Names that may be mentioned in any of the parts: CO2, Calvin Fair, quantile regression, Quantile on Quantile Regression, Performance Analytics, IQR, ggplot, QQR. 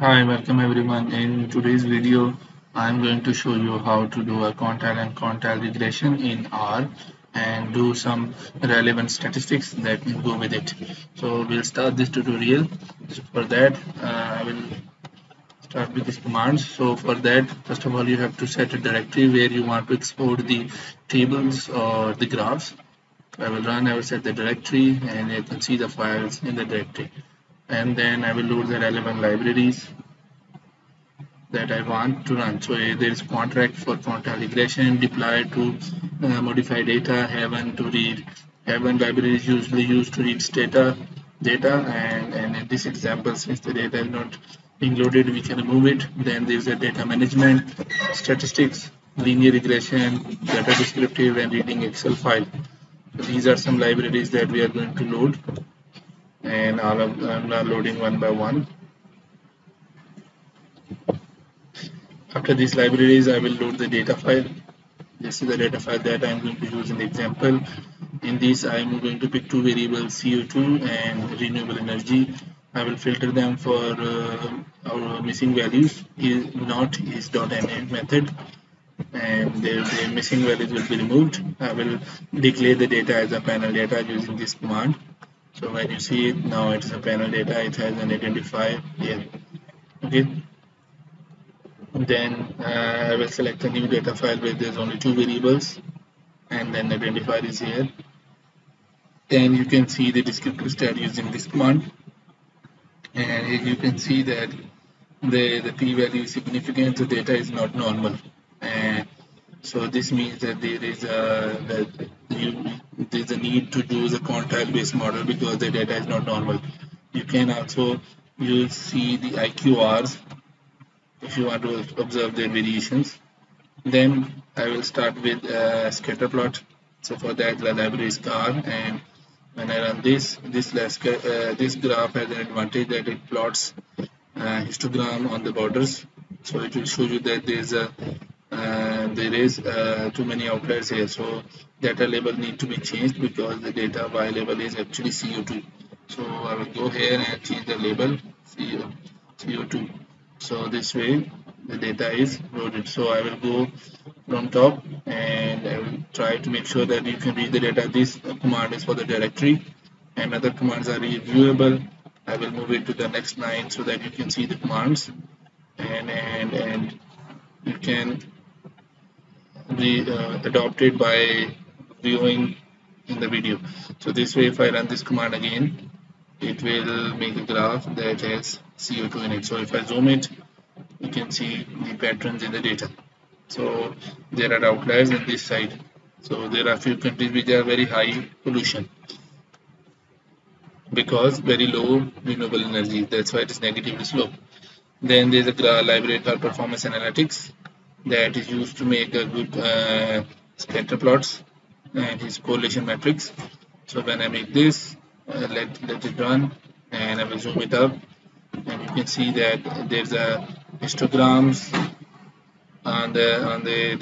Hi, welcome everyone. In today's video, I'm going to show you how to do a quantile and quantile regression in R and do some relevant statistics that will go with it. So we'll start this tutorial. So for that, I will start with these commands. So for that, first of all, you have to set a directory where you want to export the tables or the graphs. I will set the directory, and you can see the files in the directory. And then I will load the relevant libraries that I want to run. So there is contract for quantile regression, deploy to modify data, haven to read. Haven library is usually used to read data, and in this example, since the data is not being loaded, we can remove it. Then there is a data management, statistics, linear regression, data descriptive, and reading Excel file. So these are some libraries that we are going to load. And all of them are loading one by one. After these libraries, I will load the data file. This is the data file that I'm going to use in the example. In this, I'm going to pick two variables, CO2 and renewable energy. I will filter them for our missing values. is.name method, and the missing values will be removed. I will declare the data as a panel data using this command. So when you see it now, it is a panel data. It has an identifier here. Okay. Then I will select a new data file where there's only two variables, and then identifier is here. Then you can see the descriptive stat using this command, and you can see that the p-value is significant. The data is not normal, and so this means that there is there's a need to use a quantile based model because the data is not normal. You can also see the IQRs if you want to observe their variations. Then I will start with scatter plot. So for that, the library is car, and when I run this graph has an advantage that it plots histogram on the borders. So it will show you that there is too many outliers here, so data label need to be changed because the data Y label is actually CO2. So I will go here and change the label CO2. So this way the data is loaded. So I will go from top, and I will try to make sure that you can read the data. This command is for the directory, and other commands are reviewable. I will move it to the next line so that you can see the commands, and you can be adopted by viewing in the video. So this way, if I run this command again, it will make a graph that has CO2 in it. So if I zoom it, you can see the patterns in the data. So there are outliers in this side. So there are few countries which are very high pollution because very low renewable energy. That's why it is negatively slow. Then there's a library called Performance Analytics that is used to make a good scatter plots and his correlation matrix. So when I make this, let it run, and I will zoom it up, and you can see that there's a histograms on the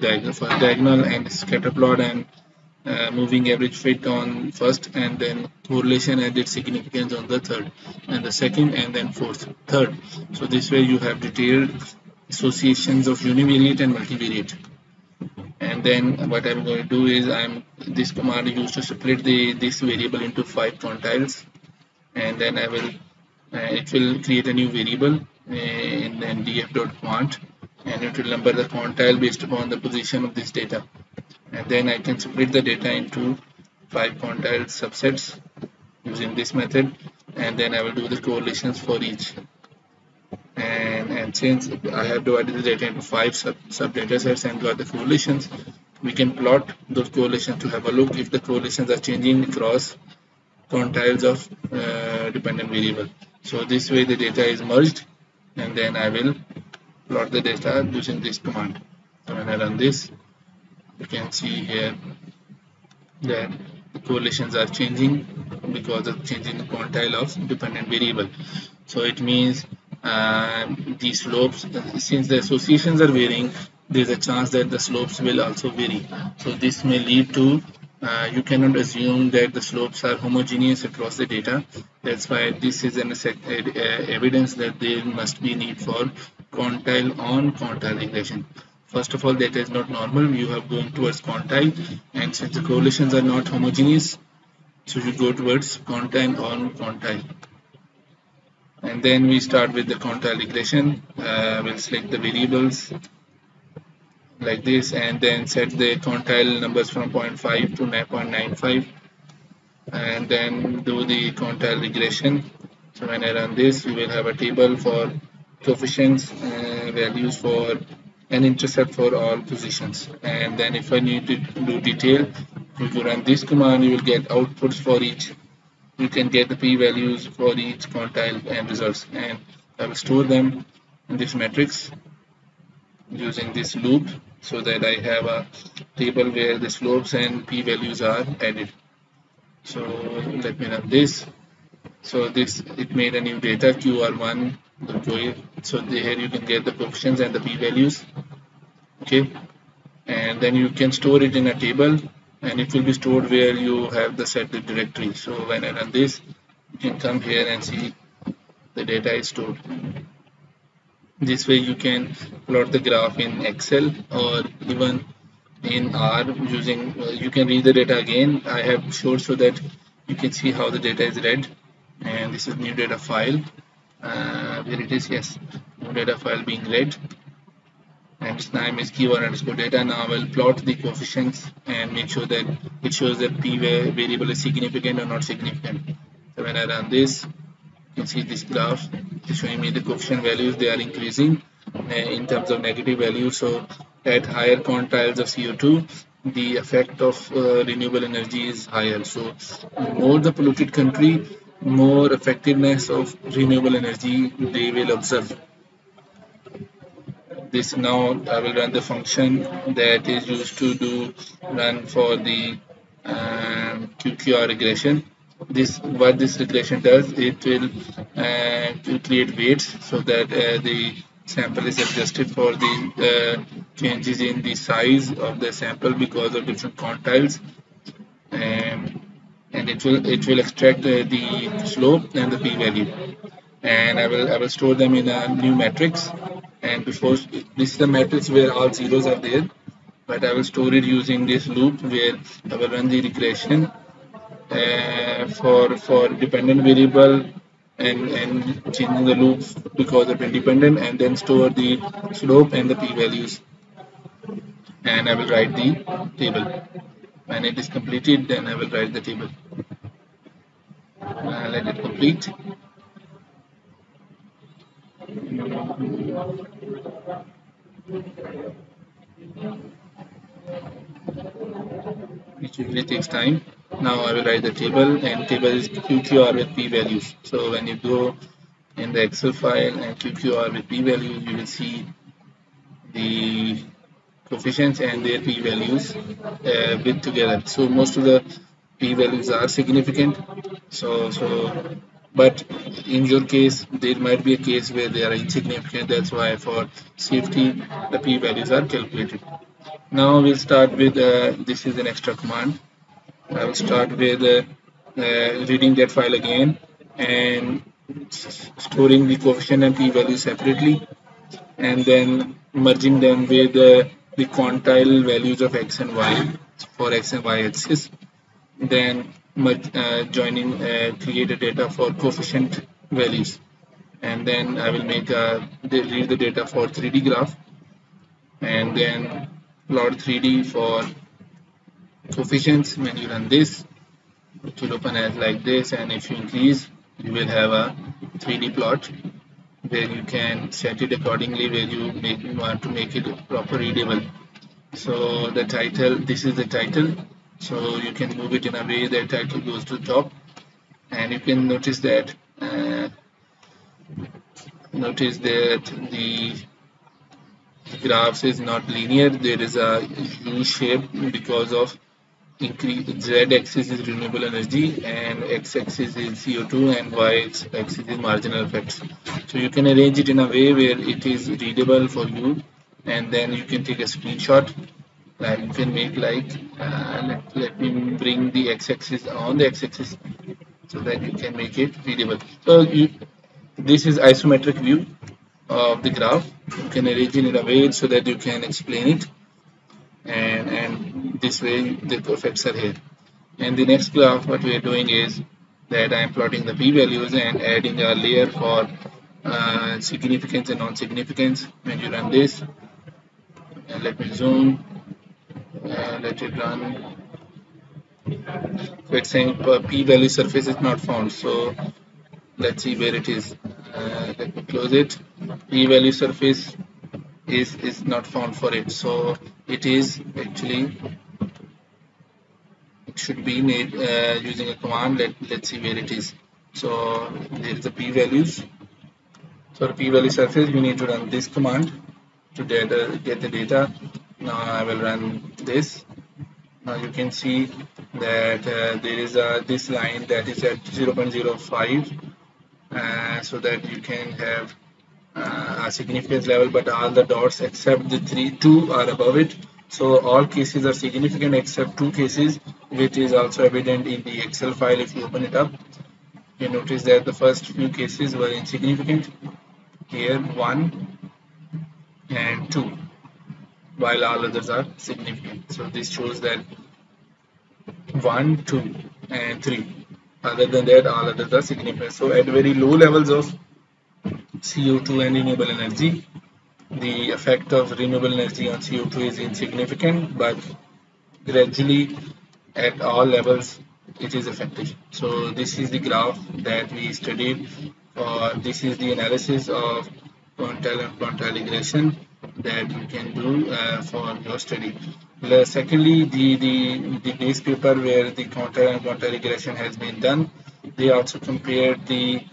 diagonal, first diagonal, and scatter plot, and moving average fit on first, and then correlation and its significance on the third, and the second, and then third. So this way you have detailed associations of univariate and multivariate. And then what I'm going to do is this command is used to split this variable into 5 quantiles, and then I will it will create a new variable in df.quant, and it will number the quantile based upon the position of this data. And then I can split the data into 5 quantile subsets using this method, and then I will do the correlations for each. And since I have divided the data into 5 sub-data sets and got the correlations, we can plot those correlations to have a look if the correlations are changing across quantiles of dependent variable. So this way the data is merged, and then I will plot the data using this command. So when I run this, you can see here that the correlations are changing because of changing the quantile of dependent variable. So it means these slopes, since the associations are varying, there is a chance that the slopes will also vary. So this may lead to you cannot assume that the slopes are homogeneous across the data. That's why this is an evidence that there must be need for quantile on quantile regression. First of all, that is not normal. You are going towards quantile, and since the correlations are not homogeneous, so you go towards quantile on quantile. And then we start with the quantile regression. We'll select the variables like this and then set the quantile numbers from 0.5 to 9.95 and then do the quantile regression. So when I run this, you will have a table for coefficients, values for an intercept for all positions. And then if I need to do detail, if you run this command, you will get outputs for each. You can get the p-values for each quantile and results, and I will store them in this matrix using this loop so that I have a table where the slopes and p-values are added. So let me run this. So this, it made a new data QR1. So here you can get the coefficients and the p-values, okay, and then you can store it in a table, and it will be stored where you have the set directory. So when I run this, you can come here and see the data is stored. This way you can plot the graph in Excel or even in R using, you can read the data again. I have showed so that you can see how the data is read. And this is new data file. Here it is, yes, new data file being read. And its name is keyword_data. Now I will plot the coefficients and make sure that it shows that p variable is significant or not significant. So when I run this, you can see this graph is showing me the coefficient values. They are increasing in terms of negative value. So at higher quantiles of CO2, the effect of renewable energy is higher. So more the polluted country, more effectiveness of renewable energy they will observe. This now I will run the function that is used to run for the QQR regression. What this regression does, it will create weights so that the sample is adjusted for the changes in the size of the sample because of different quantiles, and it will extract the slope and the p-value, and I will store them in a new matrix. And before, this is the matrix where all zeros are there, but I will store it using this loop where I will run the regression for dependent variable and changing the loop because of independent, and then store the slope and the p-values, and I will write the table. When it is completed, then I will write the table. Let it complete. It usually takes time. Now I will write the table, and table is QQR with p-values. So when you go in the Excel file and QQR with p-values, you will see the coefficients and their p-values with together. So most of the p-values are significant. But in your case, there might be a case where they are insignificant. That's why for safety, the p-values are calculated. Now we'll start with, this is an extra command. I will start with reading that file again and storing the coefficient and p-value separately, and then merging them with the quantile values of x and y for x and y axis. Then joining create a data for coefficient values, and then I will make read the data for 3D graph and then plot 3D for coefficients. When you run this, it will open as like this, and if you increase, you will have a 3D plot where you can set it accordingly, where you want to make it proper readable. So the title, this is the title. So you can move it in a way that title goes to the top, and you can notice that the graphs is not linear. There is a U shape because of z-axis is renewable energy, and x-axis is CO2, and y-axis is marginal effects. So you can arrange it in a way where it is readable for you, and then you can take a screenshot. Like you can make like let me bring the x-axis on the x-axis so that you can make it readable. So this is isometric view of the graph. You can arrange it in a way so that you can explain it, and this way the effects are here. And the next graph, what we are doing is that I am plotting the p-values and adding a layer for significance and non-significance. When you run this, and let me zoom, let it run. So it's saying p-value surface is not found. So let's see where it is. Let me close it. P-value surface is not found for it. So it is actually, it should be made using a command. Let's see where it is. So there is the p-values. So the p-value surface, we need to run this command to get the data. Now I will run this. Now you can see that there is this line that is at 0.05, so that you can have a significance level, but all the dots except the two are above it. So all cases are significant except two cases, which is also evident in the Excel file. If you open it up, you notice that the first few cases were insignificant. Here 1 and 2, while all others are significant. So this shows that 1, 2, and 3. Other than that, all others are significant. So at very low levels of CO2 and renewable energy, the effect of renewable energy on CO2 is insignificant, but gradually at all levels it is effective. So this is the graph that we studied. This is the analysis of quantile and quantile regression that you can do for your study. Secondly, the base paper where the quantile and quantile regression has been done, they also compared the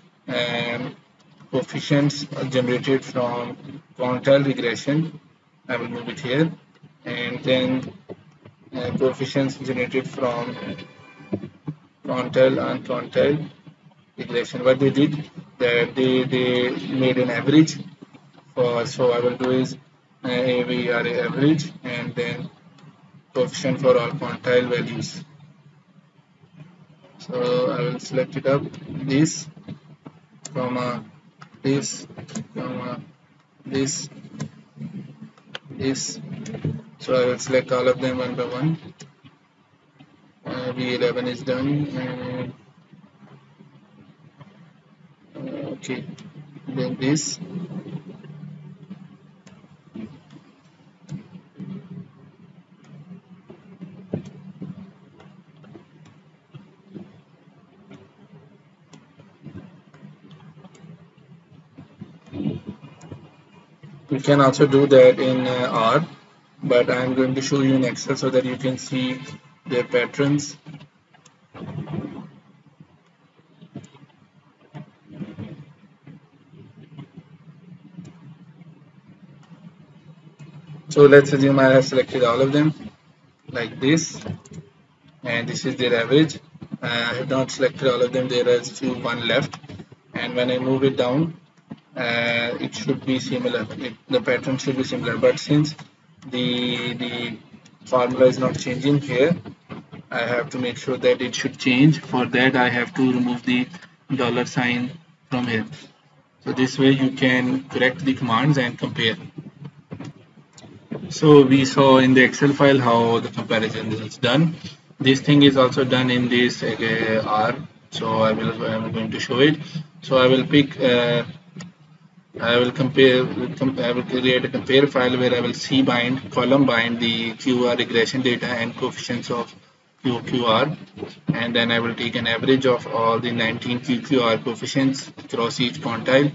coefficients generated from quantile regression. I will move it here, and then coefficients generated from quantile and quantile regression. What they did, that they made an average. So I will do is AVR average, and then coefficient for all quantile values. So I will select it up, this, comma, this, comma, this, this. So I will select all of them one by one. V11 is done. And, okay, then this. You can also do that in R, but I am going to show you in Excel so that you can see their patterns. So let's assume I have selected all of them like this, and this is their average. I have not selected all of them, there is few one left, and when I move it down, it should be similar. The pattern should be similar, but since the formula is not changing here, I have to make sure that it should change. For that, I have to remove the dollar sign from here. So this way you can correct the commands and compare. So we saw in the Excel file how the comparison is done. This thing is also done in this R. So I'm going to show it. So I will pick. I will create a compare file where I will column bind the QR regression data and coefficients of QQR, and then I will take an average of all the 19 QQR coefficients across each quantile,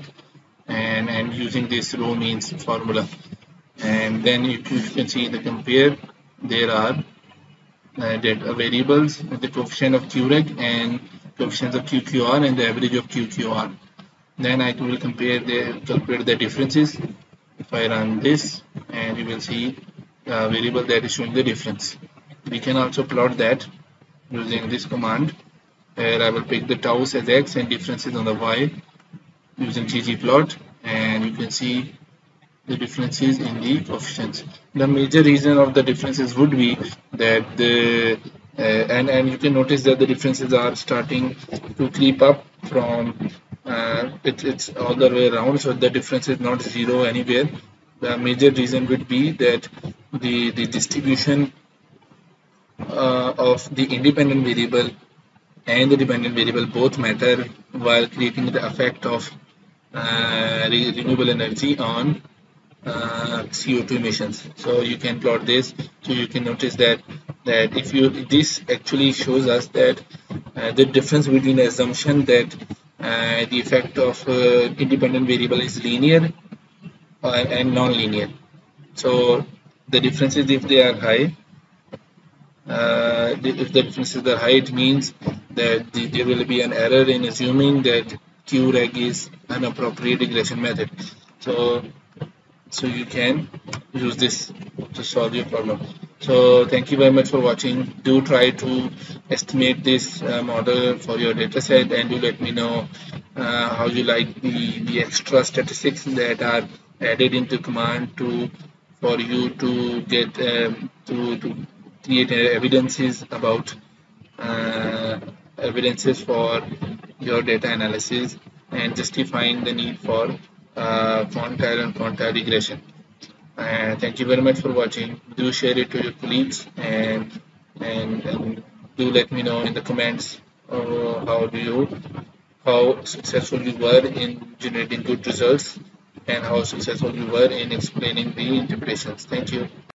and using this row means formula. And then you can see the compare, there are data variables, the coefficient of QREG and coefficients of QQR and the average of QQR. Then I will calculate the differences. If I run this, and you will see a variable that is showing the difference. We can also plot that using this command, where I will pick the tau's as x and differences on the y using ggplot, and you can see the differences in the coefficients. The major reason of the differences would be that the and you can notice that the differences are starting to creep up from it's all the way around, so the difference is not zero anywhere. The major reason would be that the distribution of the independent variable and the dependent variable both matter while creating the effect of renewable energy on CO2 emissions. So you can plot this, so you can notice that if you, this actually shows us that the difference between the assumption that the effect of independent variable is linear and non-linear. So the differences, if they are high, if the differences are high, it means that there will be an error in assuming that QREG is an appropriate regression method. So you can use this to solve your problem. So thank you very much for watching. Do try to estimate this model for your data set, and do let me know how you like the extra statistics that are added into command for you to get to create evidences about evidences for your data analysis and justifying the need for quantile and quantile regression. Thank you very much for watching. Do share it to your colleagues, and do let me know in the comments how successful you were in generating good results and how successful you were in explaining the interpretations. Thank you.